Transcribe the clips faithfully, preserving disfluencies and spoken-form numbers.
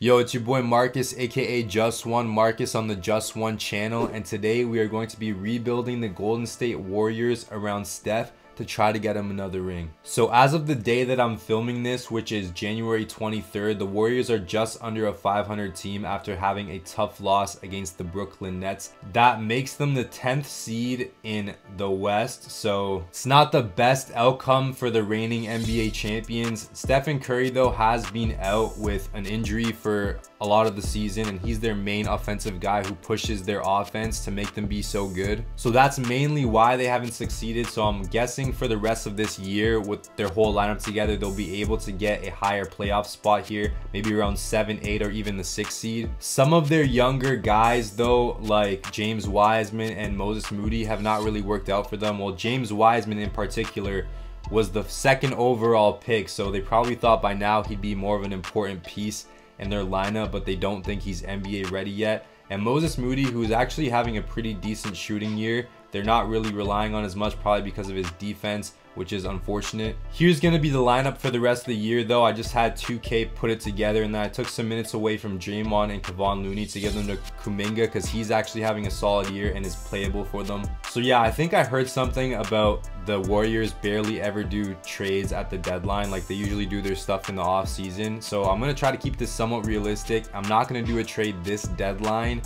Yo, it's your boy Marcus, aka Just One, Marcus on the Just One channel, and today we are going to be rebuilding the Golden State Warriors around Steph to try to get him another ring. So as of the day that I'm filming this, which is January twenty-third, the Warriors are just under a five hundred team after having a tough loss against the Brooklyn Nets. That makes them the tenth seed in the West, so it's not the best outcome for the reigning N B A champions. Stephen Curry, though, has been out with an injury for a lot of the season, and he's their main offensive guy who pushes their offense to make them be so good. So that's mainly why they haven't succeeded, so I'm guessing for the rest of this year with their whole lineup together, they'll be able to get a higher playoff spot here, maybe around seven, eight, or even the sixth seed. Some of their younger guys, though, like James Wiseman and Moses Moody, have not really worked out for them. Well, James Wiseman in particular was the second overall pick, so they probably thought by now he'd be more of an important piece in their lineup, but they don't think he's N B A ready yet. And Moses Moody, who's actually having a pretty decent shooting year, they're not really relying on as much, probably because of his defense, which is unfortunate. Here's going to be the lineup for the rest of the year, though. I just had two K put it together, and then I took some minutes away from Draymond and Kevon Looney to give them to Kuminga because he's actually having a solid year and is playable for them. So yeah, I think I heard something about the Warriors barely ever do trades at the deadline. Like, they usually do their stuff in the off season. So I'm going to try to keep this somewhat realistic. I'm not going to do a trade this deadline,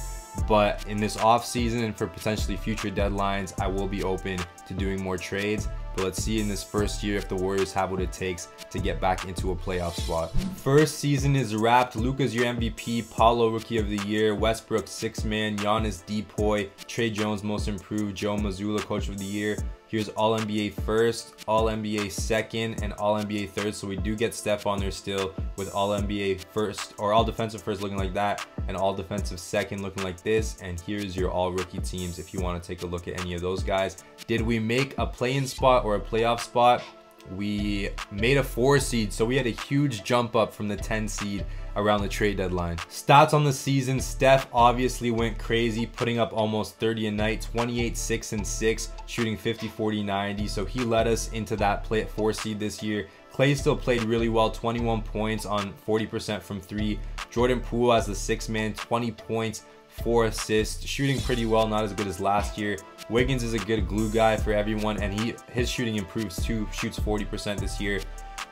but in this off season and for potentially future deadlines, I will be open to doing more trades. But let's see in this first year if the Warriors have what it takes to get back into a playoff spot. First season is wrapped. Luka's your M V P, Paolo Rookie of the Year, Westbrook Six Man, Giannis D P O Y, Trey Jones Most Improved, Joe Mazzulla Coach of the Year. Here's All N B A first, All N B A second, and All N B A third. So we do get Steph on there still with All N B A first, or All Defensive first looking like that, and All Defensive second looking like this. And here's your All Rookie teams if you want to take a look at any of those guys. Did we make a play-in spot or a playoff spot? We made a four seed, so we had a huge jump up from the ten seed around the trade deadline. Stats on the season: Steph obviously went crazy, putting up almost thirty a night, twenty-eight, six, and six, shooting fifty, forty, ninety. So he led us into that play at four seed this year. Klay still played really well, twenty-one points on forty percent from three. Jordan Poole as the six man, twenty points, four assists, shooting pretty well, not as good as last year. Wiggins is a good glue guy for everyone, and he his shooting improves too, shoots forty percent this year.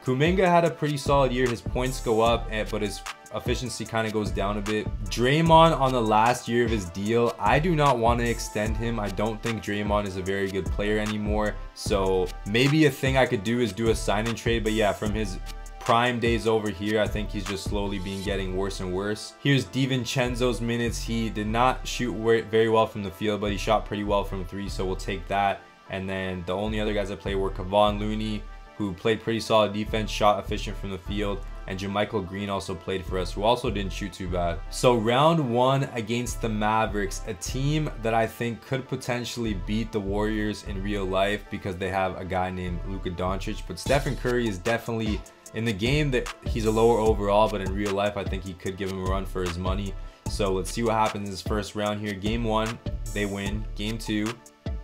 Kuminga had a pretty solid year. His points go up, but his efficiency kind of goes down a bit. Draymond on the last year of his deal. I do not want to extend him. I don't think Draymond is a very good player anymore. So maybe a thing I could do is do a sign and trade. But yeah, from his prime days over here, I think he's just slowly been getting worse and worse. Here's DiVincenzo's minutes. He did not shoot very well from the field, but he shot pretty well from three, so we'll take that. And then the only other guys that played were Kevon Looney, who played pretty solid defense, shot efficient from the field, and Jermichael Green also played for us, who also didn't shoot too bad. So round one against the Mavericks, a team that I think could potentially beat the Warriors in real life because they have a guy named Luka Doncic, but Stephen Curry is definitely in the game that he's a lower overall, but in real life, I think he could give him a run for his money. So let's see what happens in this first round here. Game one, they win. Game two,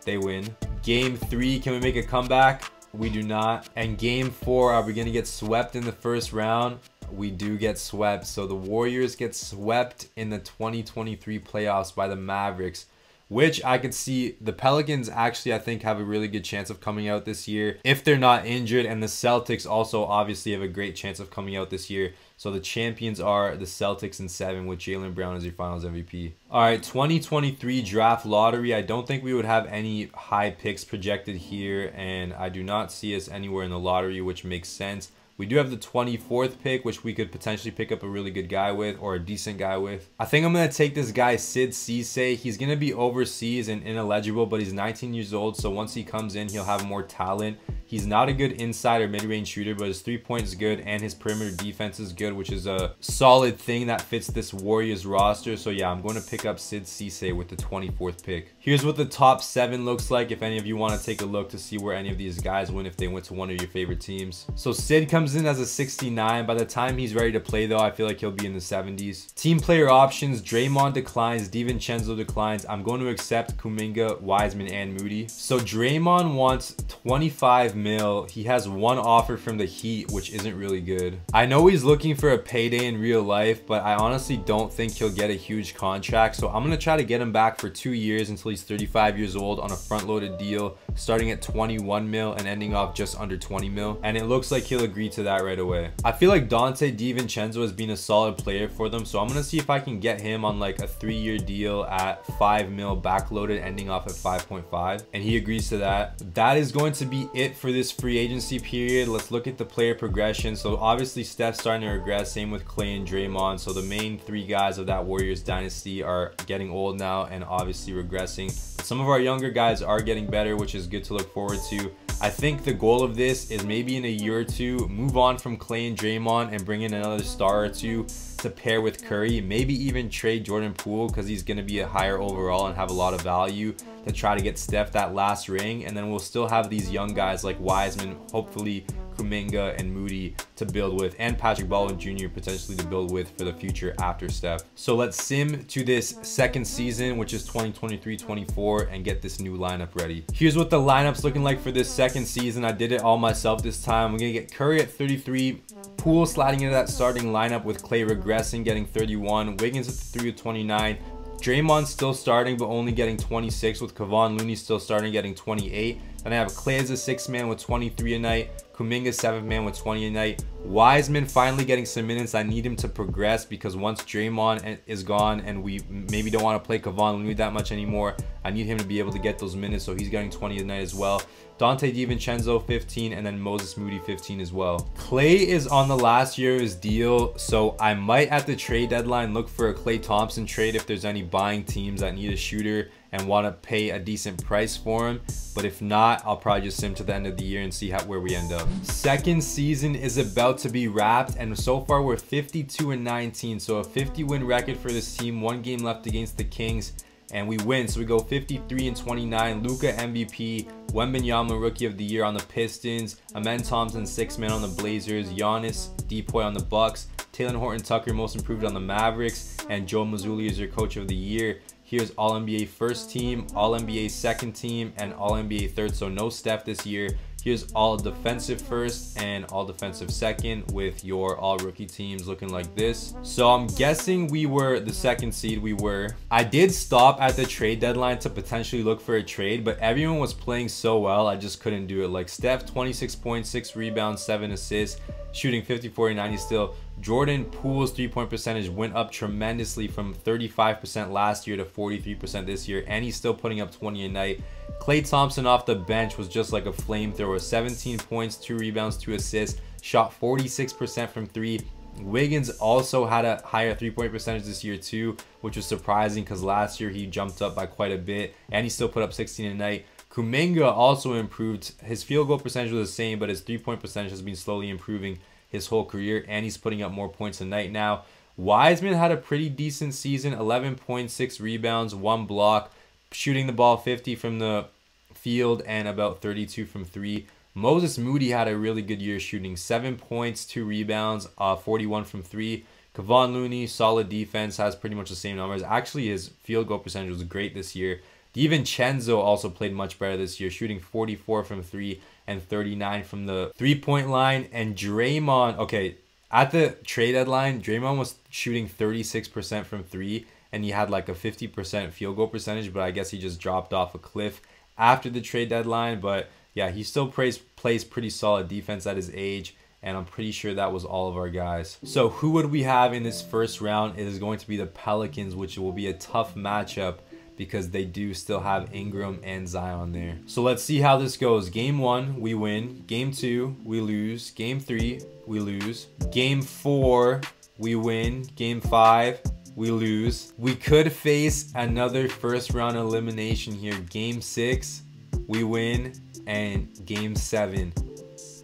they win. Game three, can we make a comeback? We do not. And game four, are we gonna get swept in the first round? We do get swept. So the Warriors get swept in the twenty twenty-three playoffs by the Mavericks, which I could see. The Pelicans actually, I think, have a really good chance of coming out this year if they're not injured, and the Celtics also obviously have a great chance of coming out this year. So the champions are the Celtics in seven with Jaylen Brown as your finals M V P. All right, twenty twenty-three draft lottery. I don't think we would have any high picks projected here, and I do not see us anywhere in the lottery, which makes sense. We do have the twenty-fourth pick, which we could potentially pick up a really good guy with, or a decent guy with. I think I'm going to take this guy, Sid Cisse. He's going to be overseas and ineligible, but he's nineteen years old, so once he comes in, he'll have more talent. He's not a good inside or mid-range shooter, but his three-point is good, and his perimeter defense is good, which is a solid thing that fits this Warriors roster. So yeah, I'm going to pick up Sid Cisse with the twenty-fourth pick. Here's what the top seven looks like, if any of you want to take a look to see where any of these guys went, if they went to one of your favorite teams. So Sid comes in as a sixty-nine. By the time he's ready to play, though, I feel like he'll be in the seventies. Team player options: Draymond declines, DiVincenzo declines. I'm going to accept Kuminga, Wiseman, and Moody. So Draymond wants twenty-five mil. He has one offer from the Heat, which isn't really good. I know he's looking for a payday in real life, but I honestly don't think he'll get a huge contract. So I'm going to try to get him back for two years until he's thirty-five years old on a front-loaded deal, starting at twenty-one mil and ending off just under twenty mil. And it looks like he'll agree to that right away. I feel like Donte DiVincenzo has been a solid player for them. So I'm going to see if I can get him on like a three-year deal at five mil backloaded, ending off at five point five. And he agrees to that. That is going to be it for this free agency period. Let's look at the player progression. So obviously Steph's starting to regress, same with Klay and Draymond. So the main three guys of that Warriors dynasty are getting old now and obviously regressing. But some of our younger guys are getting better, which is good to look forward to. I think the goal of this is maybe in a year or two, move on from Klay and Draymond and bring in another star or two to pair with Curry, maybe even trade Jordan Poole because he's going to be a higher overall and have a lot of value, to try to get Steph that last ring. And then we'll still have these young guys like Wiseman, hopefully Kuminga and Moody to build with, and Patrick Baldwin Junior potentially to build with for the future after Steph. So let's sim to this second season, which is twenty twenty-three twenty-four, and get this new lineup ready. Here's what the lineup's looking like for this second season. I did it all myself this time. I'm gonna get Curry at thirty-three, Poole sliding into that starting lineup with Klay regressing, getting thirty-one, Wiggins at the three with twenty-nine, Draymond still starting but only getting twenty-six, with Kevon Looney still starting getting twenty-eight. Then I have Klay as a sixth man with twenty-three a night, Kuminga seventh man with twenty a night. Wiseman finally getting some minutes. I need him to progress because once Draymond is gone and we maybe don't want to play Kevon Looney that much anymore, I need him to be able to get those minutes, so he's getting twenty a night as well. Donte DiVincenzo fifteen, and then Moses Moody fifteen as well. Klay is on the last year of his deal, so I might at the trade deadline look for a Klay Thompson trade if there's any buying teams that need a shooter and want to pay a decent price for him. But if not, I'll probably just sim to the end of the year and see how where we end up. Second season is about to be wrapped, and so far we're fifty-two and nineteen, so a fifty win record for this team. One game left against the Kings and we win, so we go fifty-three and twenty-nine. Luka M V P, Wembanyama rookie of the year on the Pistons, Amen Thompson six man on the Blazers, Giannis D P O Y on the Bucks, Talen Horton-Tucker most improved on the Mavericks, and Joe Mazzulla is your coach of the year. Here's All N B A first team, All N B A second team, and All N B A third, so no Steph this year. Here's all defensive first and all defensive second, with your all rookie teams looking like this. So I'm guessing we were the second seed. We were. I did stop at the trade deadline to potentially look for a trade, but everyone was playing so well, I just couldn't do it. Like Steph, twenty-six points, six rebounds, seven assists, shooting fifty, forty, ninety still. Jordan Poole's three-point percentage went up tremendously from thirty-five percent last year to forty-three percent this year, and he's still putting up twenty a night. Klay Thompson off the bench was just like a flamethrower, seventeen points, two rebounds, two assists, shot forty-six percent from three. Wiggins also had a higher three-point percentage this year too, which was surprising because last year he jumped up by quite a bit, and he still put up sixteen a night. Kuminga also improved. His field goal percentage was the same, but his three-point percentage has been slowly improving his whole career, and he's putting up more points a night now. Wiseman had a pretty decent season, eleven points, six rebounds, one block, shooting the ball fifty from the field and about thirty-two from three. Moses Moody had a really good year shooting seven points, two rebounds, uh, forty-one from three. Kevon Looney, solid defense, has pretty much the same numbers. Actually, his field goal percentage was great this year. DiVincenzo also played much better this year, shooting forty-four from three and thirty-nine from the three-point line. And Draymond, okay, at the trade deadline, Draymond was shooting thirty-six percent from three, and he had like a fifty percent field goal percentage, but I guess he just dropped off a cliff after the trade deadline. But yeah, he still plays, plays pretty solid defense at his age, and I'm pretty sure that was all of our guys. So who would we have in this first round? It is going to be the Pelicans, which will be a tough matchup because they do still have Ingram and Zion there. So let's see how this goes. Game one, we win. Game two, we lose. Game three, we lose. Game four, we win. Game five, we lose. We could face another first round elimination here. Game six, we win. And game seven,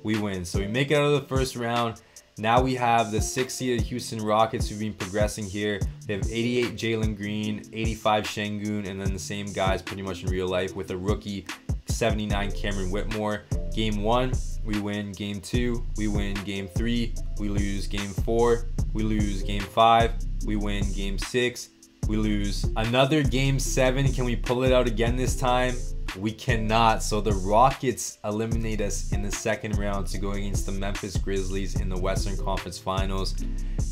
we win. So we make it out of the first round. Now we have the six-seeded Houston Rockets who've been progressing here. They have eighty-eight Jalen Green, eighty-five Şengün, and then the same guys pretty much in real life, with a rookie seventy-nine Cameron Whitmore. Game one, we win. Game two, we win. Game three, we lose. Game four, we lose. Game five, we win. Game six, we lose. Another game seven. Can we pull it out again this time? We cannot. So the Rockets eliminate us in the second round to go against the Memphis Grizzlies in the Western Conference Finals.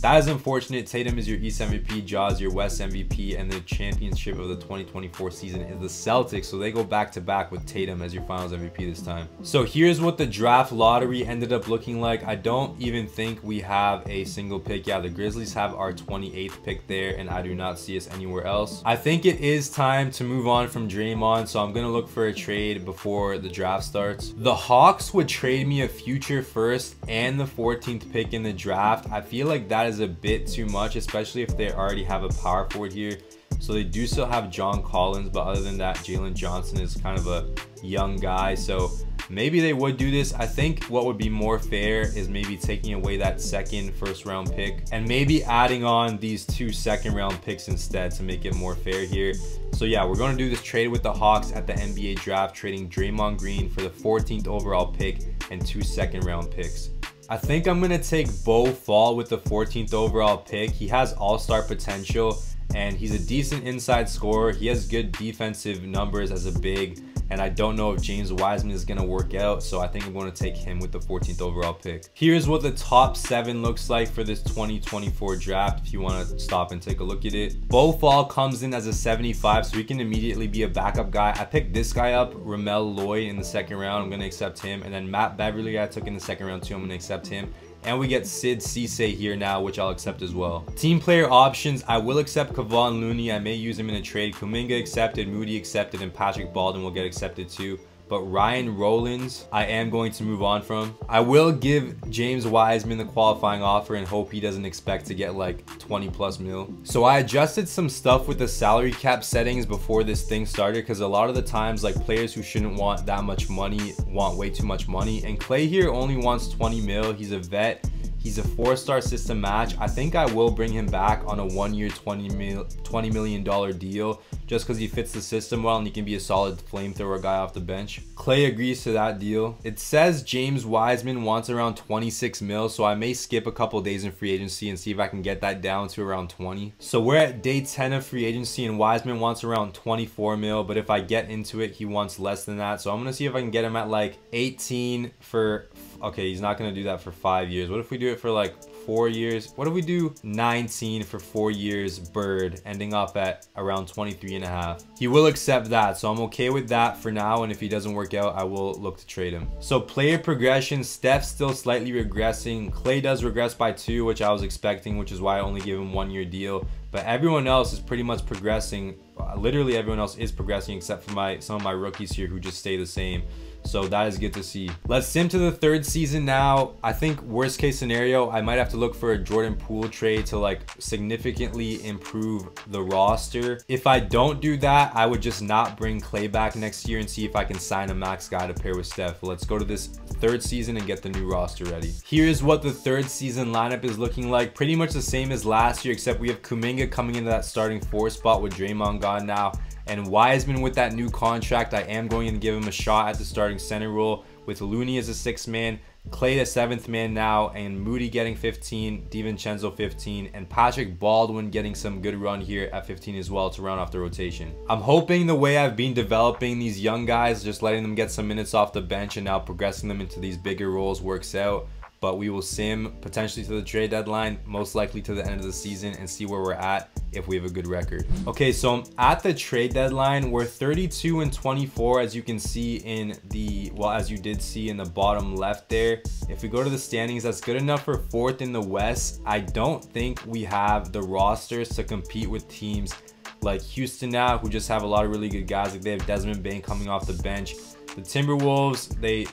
That is unfortunate. Tatum is your East M V P, Jaws your West M V P, and the championship of the twenty twenty-four season is the Celtics. So they go back to back with Tatum as your Finals M V P this time. So here's what the draft lottery ended up looking like. I don't even think we have a single pick. Yeah, the Grizzlies have our twenty-eighth pick there, and I do not see us anywhere else. I think it is time to move on from Draymond, so I'm gonna look for a trade before the draft starts. The Hawks would trade me a future first and the fourteenth pick in the draft. I feel like that is a bit too much, especially if they already have a power forward here. So they do still have John Collins, but other than that, Jalen Johnson is kind of a young guy, so maybe they would do this. I think what would be more fair is maybe taking away that second first round pick and maybe adding on these two second round picks instead to make it more fair here. So yeah, we're going to do this trade with the Hawks at the N B A draft, trading Draymond Green for the fourteenth overall pick and two second round picks. I think I'm going to take Bo Fall with the fourteenth overall pick. He has all-star potential and he's a decent inside scorer. He has good defensive numbers as a big, and I don't know if James Wiseman is gonna work out, so I think I'm gonna take him with the fourteenth overall pick. Here's what the top seven looks like for this twenty twenty-four draft, if you wanna stop and take a look at it. Bo Fall comes in as a seventy-five, so he can immediately be a backup guy. I picked this guy up, Ramel Lloyd, in the second round. I'm gonna accept him. And then Matt Beverly, I took in the second round too, I'm gonna accept him. And we get Sid Cisse here now, which I'll accept as well. Team player options, I will accept Kevon Looney. I may use him in a trade. Kuminga accepted, Moody accepted, and Patrick Baldwin will get accepted too. But Ryan Rollins, I am going to move on from. I will give James Wiseman the qualifying offer and hope he doesn't expect to get like twenty plus mil. So I adjusted some stuff with the salary cap settings before this thing started, because a lot of the times like players who shouldn't want that much money want way too much money. And Klay here only wants twenty mil. He's a vet. He's a four-star system match. I think I will bring him back on a one-year twenty million dollar deal just because he fits the system well and he can be a solid flamethrower guy off the bench. Klay agrees to that deal. It says James Wiseman wants around twenty-six mil, so I may skip a couple days in free agency and see if I can get that down to around twenty. So we're at day ten of free agency and Wiseman wants around twenty-four mil, but if I get into it, he wants less than that. So I'm gonna see if I can get him at like eighteen for, okay, he's not gonna do that for five years. What if we do it for like four years? What do we do? Nineteen for four years, bird, ending up at around twenty-three and a half. He will accept that, so I'm okay with that for now, and if he doesn't work out, I will look to trade him. So player progression, Steph's still slightly regressing. Klay does regress by two, which I was expecting, which is why I only gave him one year deal, but everyone else is pretty much progressing. Literally everyone else is progressing except for my some of my rookies here who just stay the same. So that is good to see. Let's sim to the third season now. I think worst case scenario, I might have to look for a Jordan Poole trade to like significantly improve the roster. If I don't do that, I would just not bring Klay back next year and see if I can sign a max guy to pair with Steph. Let's go to this third season and get the new roster ready. Here's what the third season lineup is looking like. Pretty much the same as last year, except we have Kuminga coming into that starting four spot with Draymond gone now. And Wiseman with that new contract, I am going to give him a shot at the starting center role with Looney as a sixth man, Klay the seventh man now, and Moody getting fifteen, DiVincenzo fifteen, and Patrick Baldwin getting some good run here at fifteen as well to round off the rotation. I'm hoping the way I've been developing these young guys, just letting them get some minutes off the bench and now progressing them into these bigger roles works out. But we will sim potentially to the trade deadline, most likely to the end of the season, and see where we're at if we have a good record. Okay, so I'm at the trade deadline. We're thirty-two and twenty-four, as you can see in the, well, as you did see in the bottom left there. If we go to the standings, that's good enough for fourth in the West. I don't think we have the rosters to compete with teams like Houston now, who just have a lot of really good guys. Like they have Desmond Bane coming off the bench. The Timberwolves, they,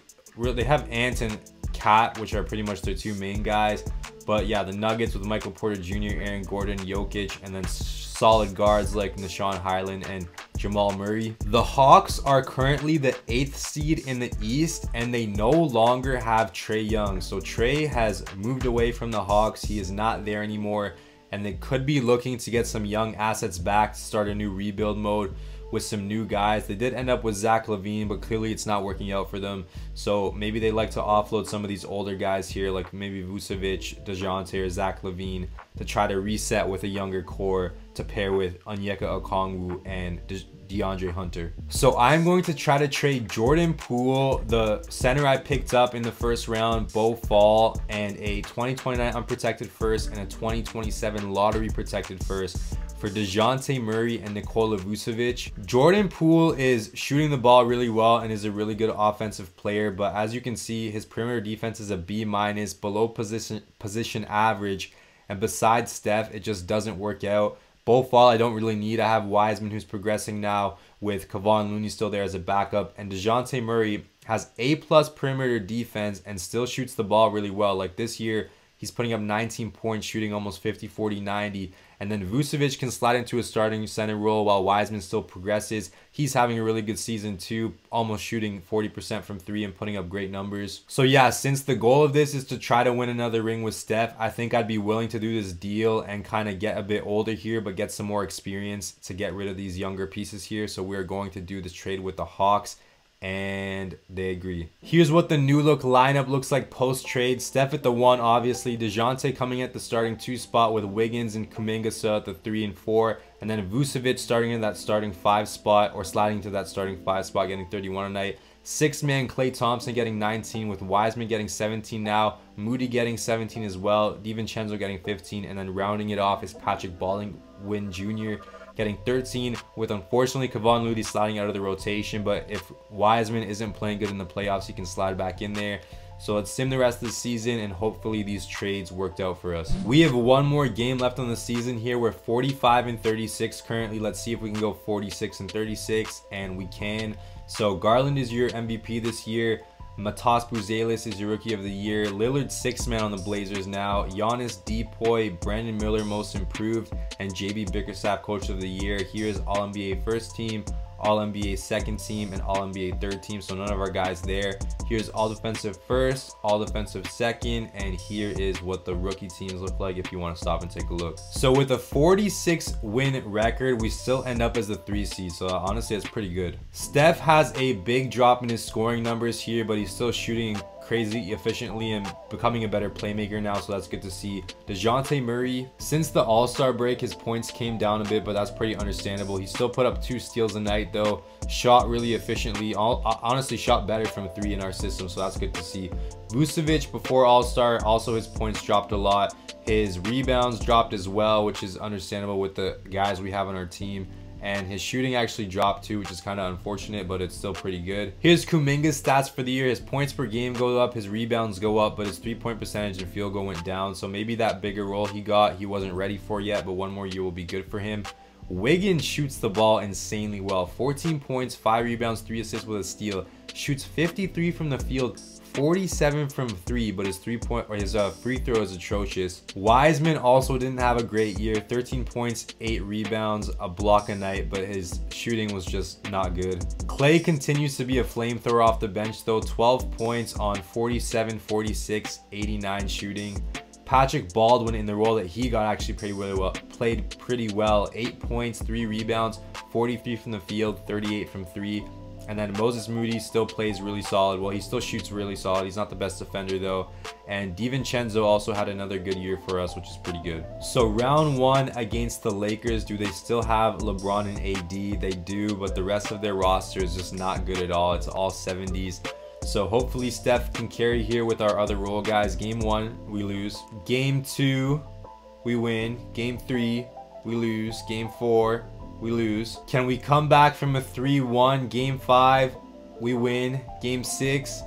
they have Ant and Cat, which are pretty much their two main guys. But yeah, the Nuggets with Michael Porter Junior, Aaron Gordon, Jokic, and then solid guards like Nishawn Highland and Jamal Murray. The Hawks are currently the eighth seed in the East, and they no longer have Trae Young. So Trae has moved away from the Hawks. He is not there anymore, and they could be looking to get some young assets back to start a new rebuild mode with some new guys. They did end up with Zach LaVine, but clearly it's not working out for them. So maybe they like to offload some of these older guys here, like maybe Vucevic, DeJounte, or Zach LaVine, to try to reset with a younger core to pair with Onyeka Okongwu and DeAndre Hunter. So I'm going to try to trade Jordan Poole, the center I picked up in the first round, Bo Fall, and a twenty twenty-nine unprotected first and a twenty twenty-seven lottery protected first for DeJounte Murray and Nikola Vucevic. Jordan Poole is shooting the ball really well and is a really good offensive player, but as you can see, his perimeter defense is a B minus, below position position average, and besides Steph, it just doesn't work out. Bo Fall, I don't really need. I have Wiseman, who's progressing now, with Kevon Looney still there as a backup. And DeJounte Murray has A-plus perimeter defense and still shoots the ball really well. Like this year, he's putting up nineteen points, shooting almost fifty, forty, ninety. And then Vucevic can slide into a starting center role while Wiseman still progresses. He's having a really good season too, almost shooting forty percent from three and putting up great numbers. So yeah, since the goal of this is to try to win another ring with Steph, I think I'd be willing to do this deal and kind of get a bit older here, but get some more experience to get rid of these younger pieces here. So we're going to do this trade with the Hawks, and they agree. Here's what the new look lineup looks like post-trade. Steph at the one, obviously. DeJounte coming at the starting two spot with Wiggins and Kuminga at the three and four. And then Vucevic starting in that starting five spot, or sliding to that starting five spot, getting thirty-one a night. Six-man Klay Thompson getting nineteen, with Wiseman getting seventeen now. Moody getting seventeen as well. DiVincenzo getting fifteen. And then rounding it off is Patrick Baldwin Junior getting thirteen, with unfortunately Kevon Looney sliding out of the rotation, but if Wiseman isn't playing good in the playoffs, he can slide back in there. So let's sim the rest of the season, and hopefully these trades worked out for us. We have one more game left on the season here. We're forty-five and thirty-six currently. Let's see if we can go forty-six and thirty-six, and we can. So Garland is your M V P this year. Matas Buzelis is your Rookie of the Year. Lillard, six-man on the Blazers now. Giannis, Depoy, Brandon Miller, Most Improved, and J B Bickerstaff, Coach of the Year. Here is All N B A First Team, All N B A Second Team, and All N B A Third Team, so none of our guys there. Here's All-Defensive First, All-Defensive Second, and here is what the rookie teams look like if you want to stop and take a look. So with a forty-six win record, we still end up as the three seed, so honestly, it's pretty good. Steph has a big drop in his scoring numbers here, but he's still shooting crazy efficiently and becoming a better playmaker now, so that's good to see. DeJounte Murray, since the all-star break, his points came down a bit, but that's pretty understandable. He still put up two steals a night though, shot really efficiently, all honestly shot better from three in our system, so that's good to see. Vucevic, before all-star, also his points dropped a lot, his rebounds dropped as well, which is understandable with the guys we have on our team. And his shooting actually dropped too, which is kind of unfortunate, but it's still pretty good. Here's Kuminga's stats for the year. His points per game go up, his rebounds go up, but his three-point percentage and field goal went down. So maybe that bigger role he got, he wasn't ready for yet, but one more year will be good for him. Wiggins shoots the ball insanely well. fourteen points, five rebounds, three assists with a steal. Shoots fifty-three from the field, forty-seven from three, but his three point or his uh, free throw is atrocious. Wiseman also didn't have a great year. thirteen points, eight rebounds, a block a night, but his shooting was just not good. Klay continues to be a flamethrower off the bench though. twelve points on forty-seven, forty-six, eighty-nine shooting. Patrick Baldwin, in the role that he got, actually played really well. Played pretty well. eight points, three rebounds, forty-three from the field, thirty-eight from three. And then Moses Moody still plays really solid. Well, he still shoots really solid. He's not the best defender though. And DiVincenzo also had another good year for us, which is pretty good. So round one against the Lakers, do they still have LeBron and A D? They do, but the rest of their roster is just not good at all. It's all seventies. So hopefully Steph can carry here with our other role guys. Game one, we lose. Game two, we win. Game three, we lose. Game four, we lose. Can we come back from a three one? Game five, we win. Game six,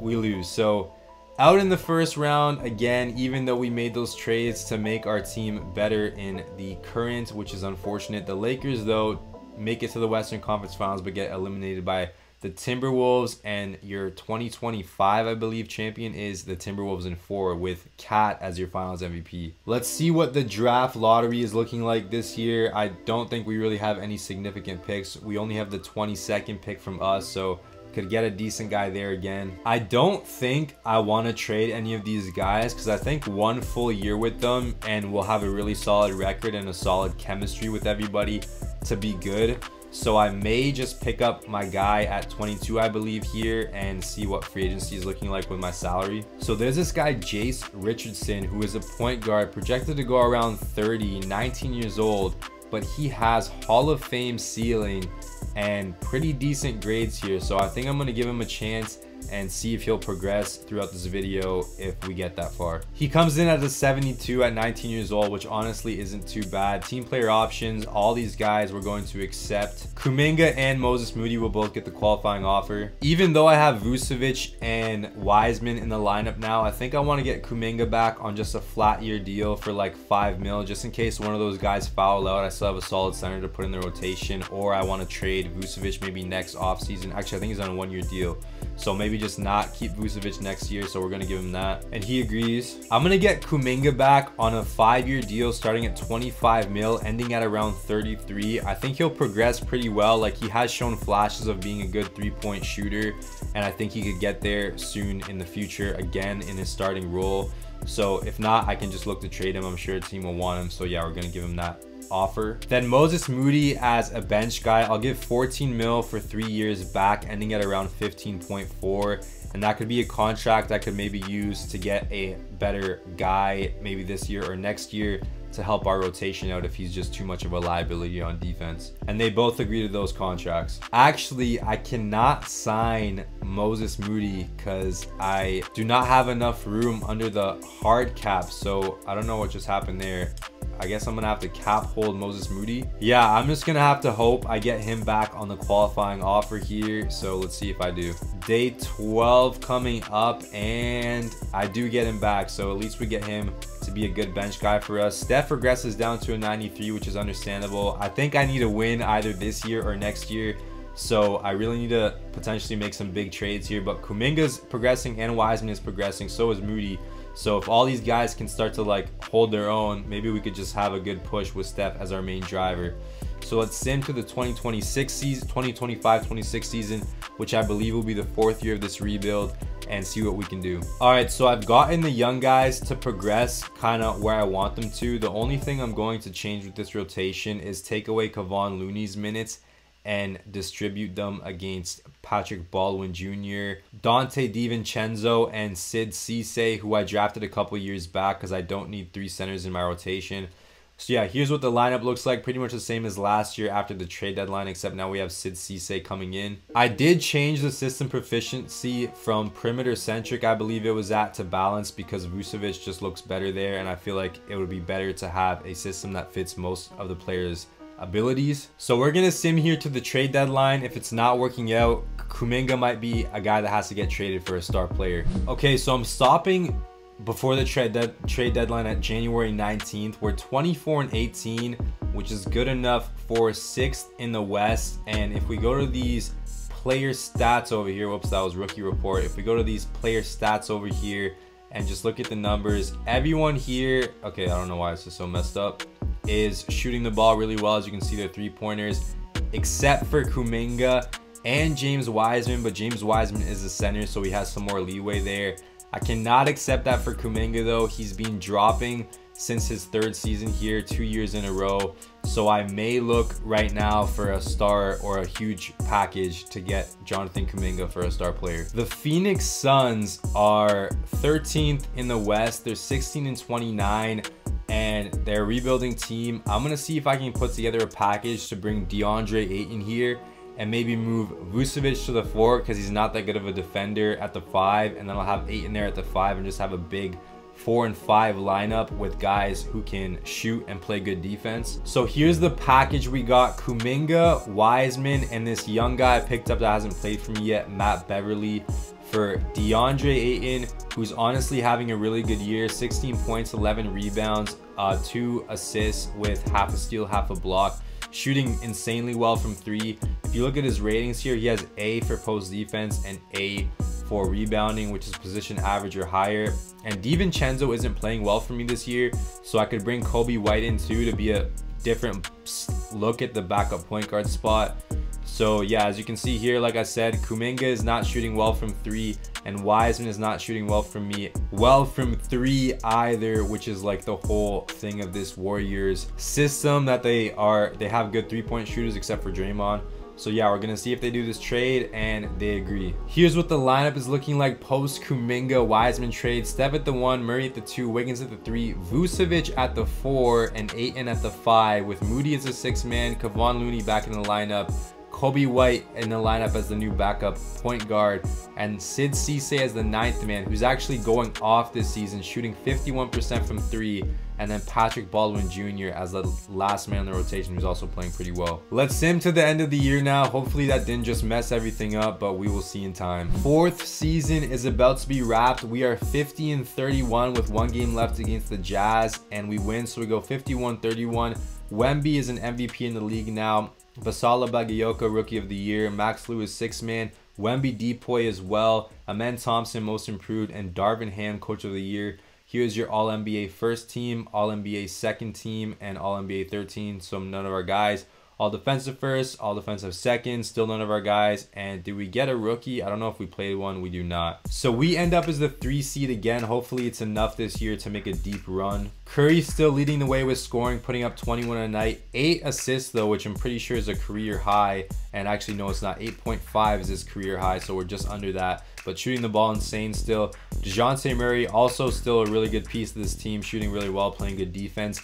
we lose. So out in the first round again, even though we made those trades to make our team better in the current, which is unfortunate. The Lakers though make it to the Western Conference Finals, but get eliminated by the Timberwolves, and your twenty twenty-five, I believe, champion is the Timberwolves in four, with Cat as your finals M V P. Let's see what the draft lottery is looking like this year. I don't think we really have any significant picks. We only have the twenty-second pick from us, so could get a decent guy there again. I don't think I want to trade any of these guys, because I think one full year with them and we'll have a really solid record and a solid chemistry with everybody to be good. So I may just pick up my guy at twenty-two, I believe, here, and see what free agency is looking like with my salary. So there's this guy, Jace Richardson, who is a point guard projected to go around thirty, nineteen years old, but he has Hall of Fame ceiling and pretty decent grades here. So I think I'm going to give him a chance and see if he'll progress throughout this video if we get that far. He comes in as a seventy-two at nineteen years old, which honestly isn't too bad. Team player options, all these guys we're going to accept. Kuminga and Moses Moody will both get the qualifying offer. Even though I have Vucevic and Wiseman in the lineup now, I think I want to get Kuminga back on just a flat year deal for like five mil, just in case one of those guys foul out. I still have a solid center to put in the rotation, or I want to trade Vucevic maybe next offseason. Actually, I think he's on a one year deal, so maybe Maybe just not keep Vucevic next year, so we're gonna give him that, and he agrees. I'm gonna get Kuminga back on a five-year deal starting at twenty-five mil, ending at around thirty-three. I think he'll progress pretty well. Like, he has shown flashes of being a good three-point shooter, and I think he could get there soon in the future again in his starting role. So if not, I can just look to trade him. I'm sure a team will want him, so yeah, we're gonna give him that offer. Then Moses Moody as a bench guy, I'll give fourteen mil for three years back, ending at around fifteen point four, and that could be a contract I could maybe use to get a better guy maybe this year or next year to help our rotation out if he's just too much of a liability on defense. And they both agree to those contracts. Actually, I cannot sign Moses Moody because I do not have enough room under the hard cap, so I don't know what just happened there. I guess I'm gonna have to cap hold Moses Moody. Yeah, I'm just gonna have to hope I get him back on the qualifying offer here. So let's see if I do. Day twelve coming up, and I do get him back. So at least we get him to be a good bench guy for us. Steph regresses down to a ninety-three, which is understandable. I think I need a win either this year or next year, so I really need to potentially make some big trades here. But Kuminga's progressing and Wiseman is progressing, so is Moody. So if all these guys can start to like hold their own, maybe we could just have a good push with Steph as our main driver. So let's sim to the twenty twenty-six season, twenty twenty-five twenty-six season, which I believe will be the fourth year of this rebuild, and see what we can do. All right, so I've gotten the young guys to progress kind of where I want them to. The only thing I'm going to change with this rotation is take away Kevon Looney's minutes and distribute them against Patrick Baldwin Junior, Donte DiVincenzo, and Sid Cisse, who I drafted a couple years back because I don't need three centers in my rotation. So yeah, here's what the lineup looks like. Pretty much the same as last year after the trade deadline, except now we have Sid Cisse coming in. I did change the system proficiency from perimeter-centric, I believe it was at, to balance, because Vucevic just looks better there, and I feel like it would be better to have a system that fits most of the players' abilities. So we're gonna sim here to the trade deadline. If it's not working out, Kuminga might be a guy that has to get traded for a star player. Okay, so I'm stopping before the trade de trade deadline at January nineteenth. We're twenty-four and eighteen, which is good enough for sixth in the West. And if we go to these player stats over here, whoops, that was rookie report. If we go to these player stats over here and just look at the numbers, everyone here, okay, I don't know why it's just so messed up, is shooting the ball really well. As you can see, their three pointers, except for Kuminga and James Wiseman, but James Wiseman is the center, so he has some more leeway there. I cannot accept that for Kuminga though. He's been dropping since his third season here, two years in a row. So I may look right now for a star or a huge package to get Jonathon Kuminga for a star player. The Phoenix Suns are thirteenth in the West. They're sixteen and twenty-nine. And they're a rebuilding team. I'm gonna see if I can put together a package to bring DeAndre Ayton here and maybe move Vucevic to the four because he's not that good of a defender at the five, and then I'll have Ayton there at the five and just have a big four and five lineup with guys who can shoot and play good defense. So here's the package we got: Kuminga, Wiseman, and this young guy I picked up that hasn't played for me yet, Matt Beverly, for DeAndre Ayton, who's honestly having a really good year. Sixteen points, eleven rebounds, uh two assists with half a steal, half a block, shooting insanely well from three. If you look at his ratings here, he has A for post defense and A for rebounding, which is position average or higher. And DiVincenzo isn't playing well for me this year, so I could bring Coby White in too to be a different look at the backup point guard spot. So yeah, as you can see here, like I said, Kuminga is not shooting well from three, and Wiseman is not shooting well from me, well from three either, which is like the whole thing of this Warriors system, that they are, they have good three point shooters except for Draymond. So yeah, we're gonna see if they do this trade and they agree. Here's what the lineup is looking like post Kuminga Wiseman trade. Steph at the one, Murray at the two, Wiggins at the three, Vucevic at the four, and Ayton at the five, with Moody as a six man, Kevon Looney back in the lineup, Coby White in the lineup as the new backup point guard, and Sid Cisse as the ninth man, who's actually going off this season, shooting fifty-one percent from three, and then Patrick Baldwin Junior as the last man in the rotation, who's also playing pretty well. Let's sim to the end of the year now. Hopefully that didn't just mess everything up, but we will see in time. Fourth season is about to be wrapped. We are fifty and thirty-one with one game left against the Jazz, and we win, so we go fifty-one thirty-one. Wemby is an M V P in the league now. Basala Bagayoka, Rookie of the Year. Max Lewis, six man. Wemby Depoy as well. Amen Thompson, Most Improved. And Darvin Ham, Coach of the Year. Here's your All N B A First Team, All N B A Second Team, and All N B A thirteen. So none of our guys. All Defensive First, All Defensive Second. Still none of our guys. And did we get a rookie? I don't know if we played one. We do not. So we end up as the three seed again. Hopefully it's enough this year to make a deep run. Curry still leading the way with scoring, putting up twenty-one a night. Eight assists though, which I'm pretty sure is a career high. And actually, no, it's not. eight point five is his career high, so we're just under that. But shooting the ball insane still. DeJounte Murray also still a really good piece of this team, shooting really well, playing good defense.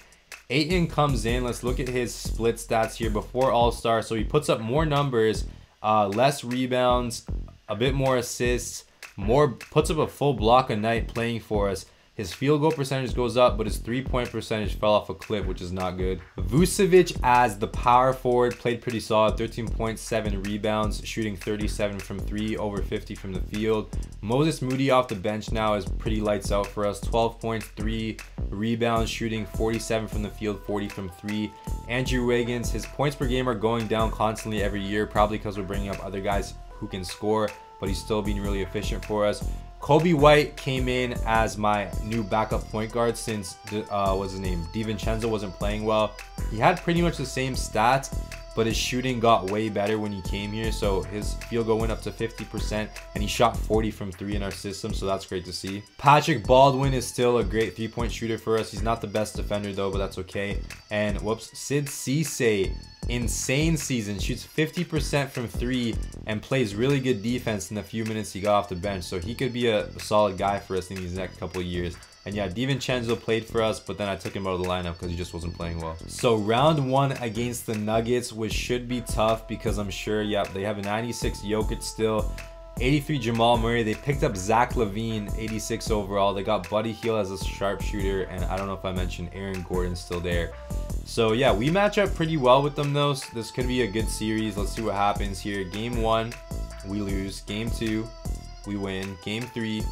Ayton comes in. Let's look at his split stats here before All-Star. So he puts up more numbers, uh, less rebounds, a bit more assists, more, puts up a full block a night playing for us. His field goal percentage goes up, but his three-point percentage fell off a cliff, which is not good. Vucevic as the power forward played pretty solid, thirteen point seven rebounds, shooting thirty-seven from three, over fifty from the field. Moses Moody off the bench now is pretty lights out for us, twelve point three rebounds, shooting forty-seven from the field, forty from three. Andrew Wiggins, his points per game are going down constantly every year, probably because we're bringing up other guys who can score, but he's still being really efficient for us. Coby White came in as my new backup point guard since, uh, what's his name, DiVincenzo wasn't playing well. He had pretty much the same stats, but his shooting got way better when he came here. So his field goal went up to fifty percent, and he shot forty from three in our system, so that's great to see. Patrick Baldwin is still a great three-point shooter for us. He's not the best defender, though, but that's okay. And, whoops, Sid Cisse, insane season, shoots fifty percent from three and plays really good defense in the few minutes he got off the bench, so he could be a solid guy for us in these next couple of years. And yeah, DiVincenzo played for us, but then I took him out of the lineup because he just wasn't playing well. So round one against the Nuggets, which should be tough because I'm sure, yeah, they have a ninety-six Jokic still, eighty-three Jamal Murray. They picked up Zach LaVine, eighty-six overall. They got Buddy Hield as a sharpshooter, and I don't know if I mentioned Aaron Gordon's still there. So yeah, we match up pretty well with them though. So this could be a good series. Let's see what happens here. Game one, we lose. Game two, we win. Game three,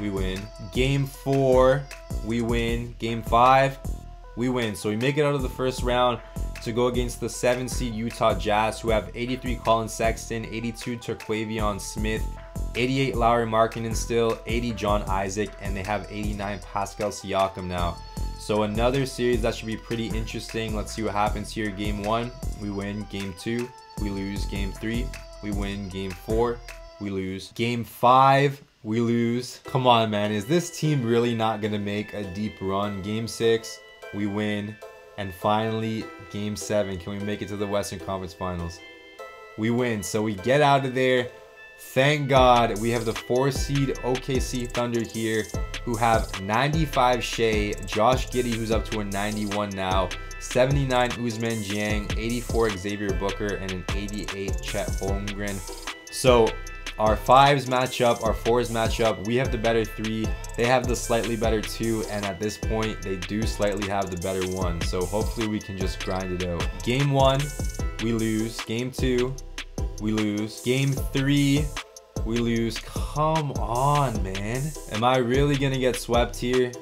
we win. Game four, we win. Game five, we win. So we make it out of the first round to go against the seven seed Utah Jazz, who have eighty-three Colin Sexton, eighty-two Terquavion Smith, eighty-eight Lauri Markkanen still, eighty John Isaac, and they have eighty-nine Pascal Siakam now. So another series that should be pretty interesting. Let's see what happens here. Game one, we win. Game two, we lose. Game three, we win. Game four, we lose. Game five, we lose. Come on, man. Is this team really not going to make a deep run? Game six, we win. And finally, game seven. Can we make it to the Western Conference Finals? We win. So we get out of there. Thank God. We have the four seed O K C Thunder here, who have ninety-five Shea, Josh Giddey, who's up to a ninety-one now, seventy-nine Ousmane Dieng, eighty-four Xavier Booker, and an eighty-eight Chet Holmgren. So our fives match up, our fours match up. We have the better three, they have the slightly better two, and at this point they do slightly have the better one. So hopefully we can just grind it out. Game one, we lose. Game two, we lose. Game three, we lose. Come on, man. Am I really gonna get swept here?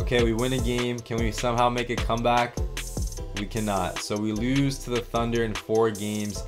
Okay, we win a game. Can we somehow make a comeback? We cannot. So we lose to the Thunder in four games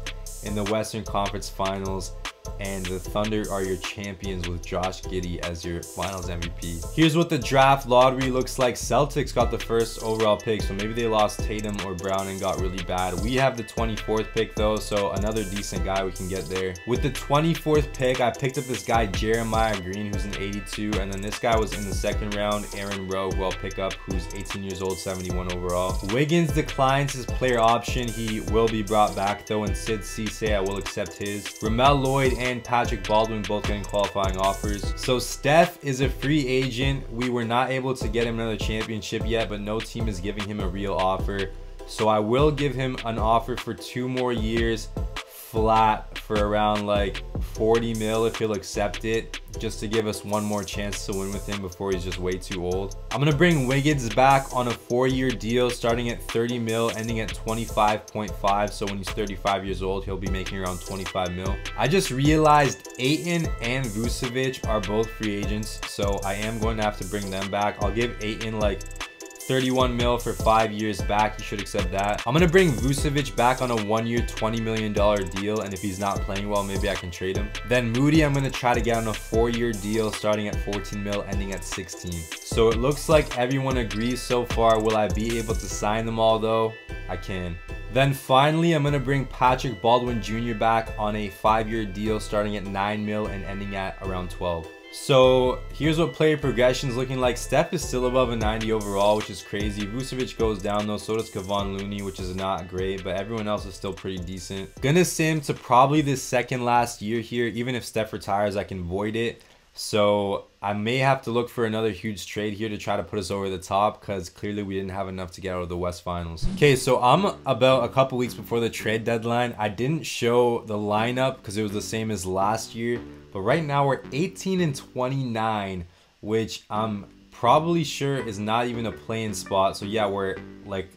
in the Western Conference Finals. and the Thunder are your champions with Josh Giddey as your finals M V P. Here's what the draft lottery looks like. Celtics got the first overall pick, so maybe they lost Tatum or Brown and got really bad. We have the twenty-fourth pick though, so another decent guy we can get there. With the twenty-fourth pick, I picked up this guy, Jeremiah Green, who's an eighty-two, and then this guy was in the second round, Aaron Rowe, who I'll pick up, who's eighteen years old, seventy-one overall. Wiggins declines his player option. He will be brought back though, and Sid Cisse, I will accept his. Ramel Lloyd and and Patrick Baldwin both getting qualifying offers. So Steph is a free agent. We were not able to get him another championship yet, but no team is giving him a real offer. So I will give him an offer for two more years flat for around like forty mil if he'll accept it, just to give us one more chance to win with him before he's just way too old. I'm gonna bring Wiggins back on a four-year deal starting at thirty mil, ending at twenty-five point five. So when he's thirty-five years old, he'll be making around twenty-five mil. I just realized Ayton and Vucevic are both free agents, so I am going to have to bring them back. I'll give Ayton like thirty-one mil for five years back. You should accept that. I'm gonna bring Vucevic back on a one-year twenty million dollar deal, and if he's not playing well, maybe I can trade him. Then Moody, I'm gonna try to get on a four-year deal starting at fourteen mil, ending at sixteen. So it looks like everyone agrees so far. Will I be able to sign them all though? I can. Then finally, I'm gonna bring Patrick Baldwin Junior back on a five-year deal starting at nine mil and ending at around twelve. So here's what player progression is looking like. Steph is still above a ninety overall, which is crazy. Vucevic goes down though, so does Kevon Looney, which is not great, but everyone else is still pretty decent. Gonna sim to probably this second last year here. Even if Steph retires, I can void it. So I may have to look for another huge trade here to try to put us over the top, because clearly we didn't have enough to get out of the West Finals. Okay, so I'm about a couple weeks before the trade deadline. I didn't show the lineup because it was the same as last year, but right now we're eighteen and twenty-nine, which I'm probably sure is not even a play-in spot. So yeah, we're like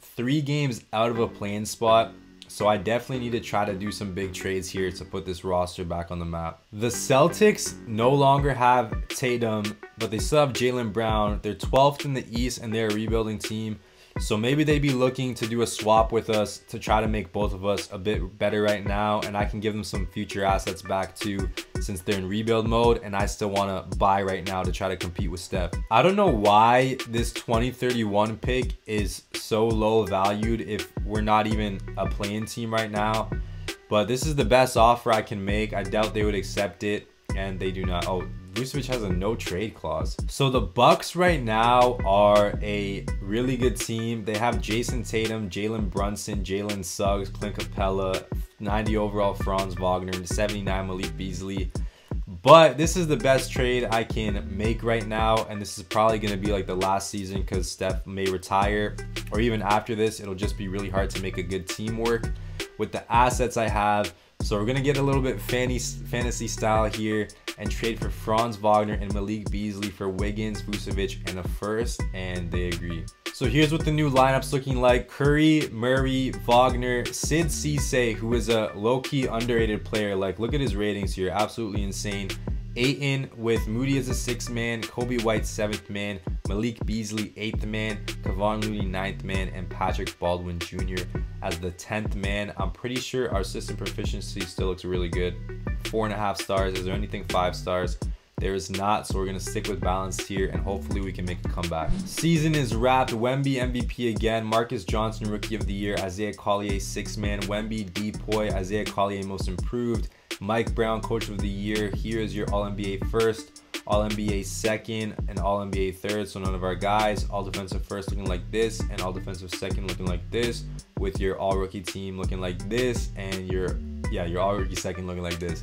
three games out of a play-in spot. So I definitely need to try to do some big trades here to put this roster back on the map. The Celtics no longer have Tatum, but they still have Jaylen Brown. They're twelfth in the East and they're a rebuilding team. So maybe they'd be looking to do a swap with us to try to make both of us a bit better right now. And I can give them some future assets back too, since they're in rebuild mode and I still want to buy right now to try to compete with Steph. I don't know why this twenty thirty-one pick is so low valued if we're not even a play-in team right now. But this is the best offer I can make. I doubt they would accept it, and they do not. Oh, Vucevic has a no trade clause. So the Bucks right now are a really good team. They have Jason Tatum, Jalen Brunson, Jalen Suggs, Clint Capella, ninety overall Franz Wagner, and seventy-nine Malik Beasley. But this is the best trade I can make right now, and this is probably going to be like the last season because Steph may retire, or even after this it'll just be really hard to make a good team work with the assets I have. So we're going to get a little bit fantasy style here and trade for Franz Wagner and Malik Beasley for Wiggins, Vucevic, and a first, and they agree. So here's what the new lineup's looking like. Curry, Murray, Wagner, Sid Cisse, who is a low-key underrated player. Like, look at his ratings here, absolutely insane. Ayton with Moody as a sixth man, Coby White seventh man, Malik Beasley eighth man, Kevon Looney ninth man, and Patrick Baldwin Junior as the tenth man. I'm pretty sure our system proficiency still looks really good. Four and a half stars. Is there anything five stars? There is not, so we're gonna stick with balance here and hopefully we can make a comeback. Season is wrapped. Wemby M V P again, Marcus Johnson Rookie of the Year, Isaiah Collier sixth man, Wemby D P O Y, Isaiah Collier Most Improved, Mike Brown Coach of the Year. Here is your All N B A first, All N B A second, and All N B A third. So none of our guys. All defensive first looking like this, and all defensive second looking like this, with your all rookie team looking like this, and your yeah your all rookie second looking like this.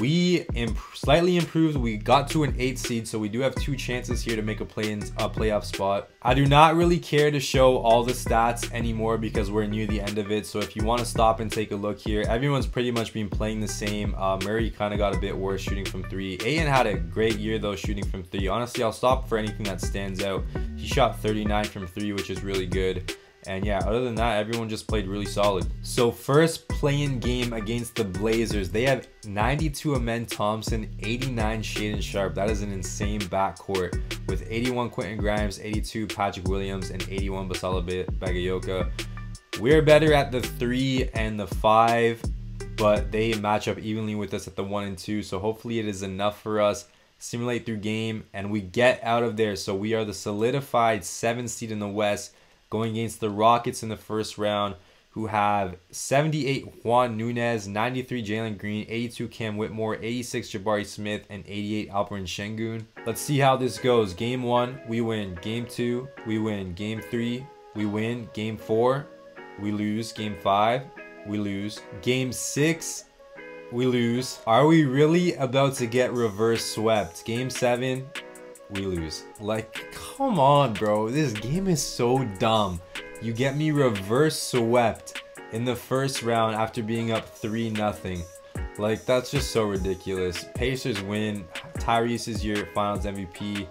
We imp slightly improved. We got to an eight seed, so we do have two chances here to make a play-in, a playoff spot. I do not really care to show all the stats anymore because we're near the end of it. So if you want to stop and take a look here, everyone's pretty much been playing the same. Uh, Murray kind of got a bit worse shooting from three. Ayton had a great year though shooting from three. Honestly, I'll stop for anything that stands out. He shot thirty-nine from three, which is really good. And yeah, other than that, everyone just played really solid. So first play-in game against the Blazers. They have ninety-two Amen Thompson, eighty-nine Shaedon Sharpe. That is an insane backcourt with eighty-one Quentin Grimes, eighty-two Patrick Williams, and eighty-one Basala Bagayoka. We're better at the three and the five. but they match up evenly with us at the one and two. So hopefully it is enough for us. Simulate through game and we get out of there. So we are the solidified seventh seed in the West, going against the Rockets in the first round, who have seventy-eight Juan Nunez, ninety-three Jalen Green, eighty-two Cam Whitmore, eighty-six Jabari Smith, and eighty-eight Alperen Sengun. Let's see how this goes. Game one, we win. Game two, we win. Game three, we win. Game four, we lose. Game five, we lose. Game six, we lose. Are we really about to get reverse swept? Game seven, we lose. Like, come on, bro. This game is so dumb. You get me reverse swept in the first round after being up three nothing. Like, that's just so ridiculous. Pacers win. Tyrese is your finals M V P.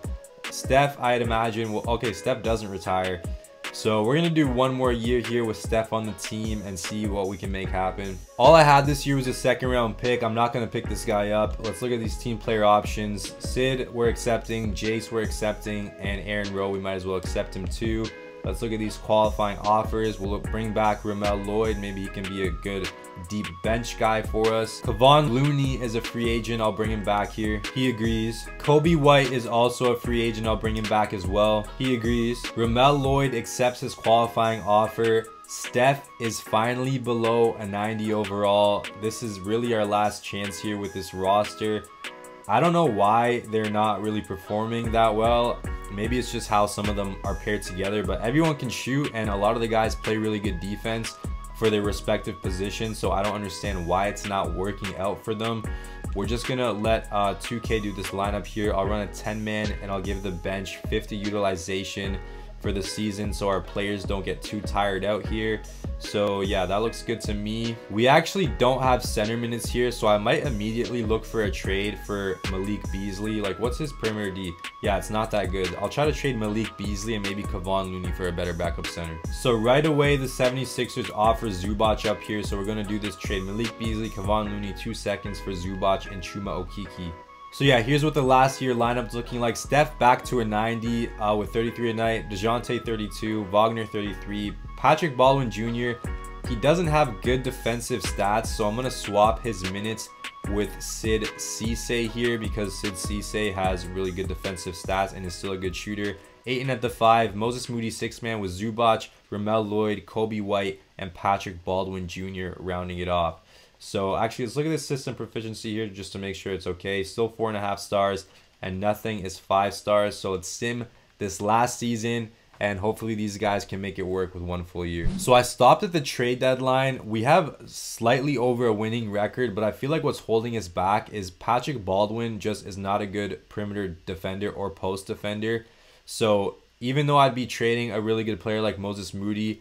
Steph, I'd imagine. Well, okay, Steph doesn't retire. So we're going to do one more year here with Steph on the team and see what we can make happen. All I had this year was a second round pick. I'm not going to pick this guy up. Let's look at these team player options. Sid, we're accepting. Jace, we're accepting. And Aaron Rowe, we might as well accept him too. Let's look at these qualifying offers. We'll bring back Ramel Lloyd. Maybe he can be a good deep bench guy for us. Kevon Looney is a free agent. I'll bring him back here. He agrees. Coby White is also a free agent. I'll bring him back as well. He agrees. Ramel Lloyd accepts his qualifying offer. Steph is finally below a ninety overall. This is really our last chance here with this roster. I don't know why they're not really performing that well. Maybe it's just how some of them are paired together, but everyone can shoot and a lot of the guys play really good defense for their respective positions, so I don't understand why it's not working out for them. We're just gonna let uh, two K do this lineup here. I'll run a ten man and I'll give the bench fifty utilization for the season so our players don't get too tired out here. So yeah, that looks good to me. We actually don't have center minutes here, so I might immediately look for a trade for Malik Beasley. Like, what's his perimeter D? Yeah, it's not that good. I'll try to trade Malik Beasley and maybe Kevon Looney for a better backup center. So right away, the seventy-sixers offer Zubac up here, so we're going to do this trade. Malik Beasley, Kevon Looney, two seconds for Zubac and Chuma Okeke. So yeah, here's what the last year lineup's looking like. Steph back to a ninety uh, with thirty-three a night, DeJounte thirty-two, Wagner thirty-three, Patrick Baldwin Junior He doesn't have good defensive stats, so I'm gonna swap his minutes with Sid Cisse here because Sid Cisse has really good defensive stats and is still a good shooter. Ayton at the five, Moses Moody six man with Zubac, Ramel Lloyd, Coby White, and Patrick Baldwin Junior rounding it off. So actually, let's look at this system proficiency here just to make sure it's okay. Still four and a half stars and nothing is five stars. So let's sim this last season and hopefully these guys can make it work with one full year. So I stopped at the trade deadline. We have slightly over a winning record, but I feel like what's holding us back is Patrick Baldwin just is not a good perimeter defender or post defender. So even though I'd be trading a really good player like Moses Moody,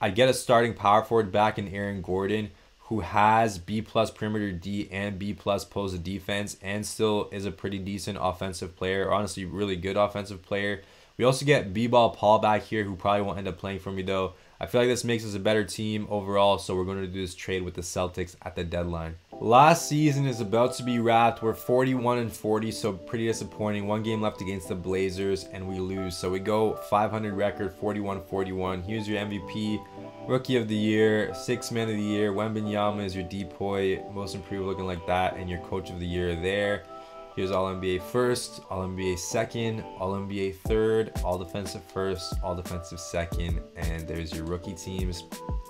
I'd get a starting power forward back in Aaron Gordon, who has B plus perimeter D and B plus post defense and still is a pretty decent offensive player, honestly really good offensive player. We also get B-ball Paul back here, who probably won't end up playing for me though. I feel like this makes us a better team overall, so we're going to do this trade with the Celtics at the deadline. Last season is about to be wrapped. We're forty-one and forty, so pretty disappointing. One game left against the Blazers and we lose. So we go five hundred record, forty-one forty-one. Here's your M V P, Rookie of the Year, Sixth Man of the Year. Wembanyama is your D P O Y, most improved, looking like that, and your Coach of the Year there. Here's All N B A first, All N B A second, All N B A third, All-Defensive first, All-Defensive second, and there's your rookie teams.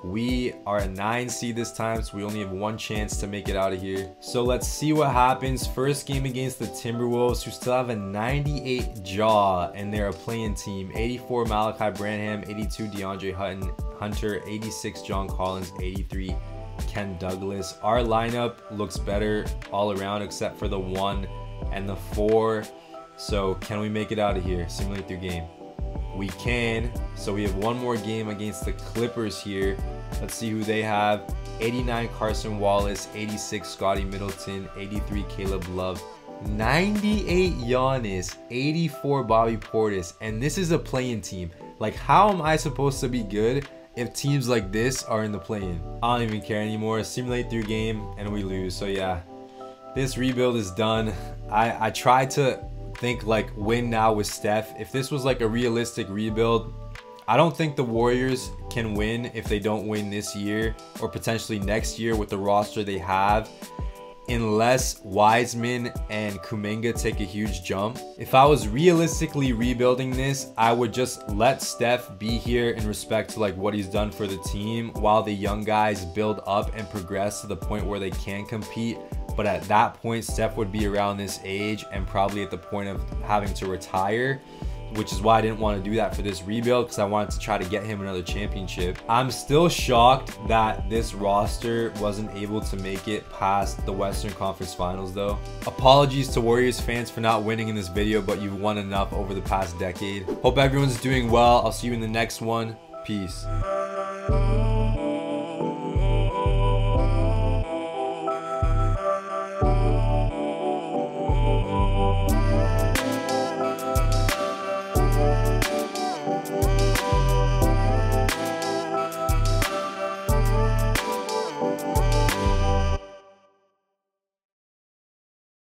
We are a nine seed this time, so we only have one chance to make it out of here. So let's see what happens. First game against the Timberwolves, who still have a ninety-eight jaw, and they're a play-in team. eighty-four Malachi Branham, eighty-two DeAndre Hutton, Hunter, eighty-six John Collins, eighty-three Ken Douglas. Our lineup looks better all around except for the one and the four. So can we make it out of here? Simulate through game. We can. So we have one more game against the Clippers here. Let's see who they have. eighty-nine Carson Wallace, eighty-six Scottie Middleton, eighty-three Caleb Love, ninety-eight Giannis, eighty-four Bobby Portis. And this is a play-in team. Like, how am I supposed to be good if teams like this are in the play-in? I don't even care anymore. Simulate through game and we lose. So yeah, this rebuild is done. I, I tried to think like win now with Steph. If this was like a realistic rebuild, I don't think the Warriors can win if they don't win this year or potentially next year with the roster they have, unless Wiseman and Kuminga take a huge jump. If I was realistically rebuilding this, I would just let Steph be here in respect to like what he's done for the team while the young guys build up and progress to the point where they can compete. But at that point, Steph would be around this age and probably at the point of having to retire, which is why I didn't want to do that for this rebuild, because I wanted to try to get him another championship. I'm still shocked that this roster wasn't able to make it past the Western Conference Finals though. Apologies to Warriors fans for not winning in this video, but you've won enough over the past decade. Hope everyone's doing well. I'll see you in the next one. Peace.